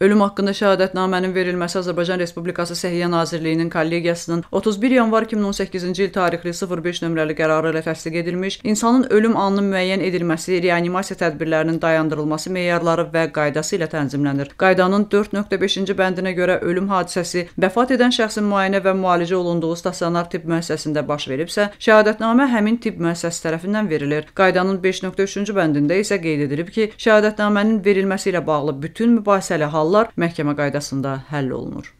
Ölüm haqqında şəhadətnamənin verilməsi Azərbaycan Respublikası Səhiyyə Nazirliyinin kollegiyasının 31 yanvar 2018-ci il tarixli 05 nömrəli qərarı ilə təsdiq edilmiş, insanın ölüm anının müəyyən edilməsi, reanimasiya tədbirlərinin dayandırılması meyarları və qaydası ilə tənzimlənir. Qaydanın 4.5-ci bəndinə görə ölüm hadisəsi vəfat edən şəxsin müayinə və müalicə olunduğu stasionar tibb müəssisəsində baş veribsə, şəhadətnamə həmin tibb müəssisəsi tərəfindən verilir. Qaydanın 5.3-cü bəndində isə qeyd edilib ki, şəhadətnamənin verilməsi ilə bağlı bütün mübahisəli hal məhkəmə qaydasında həll olunur.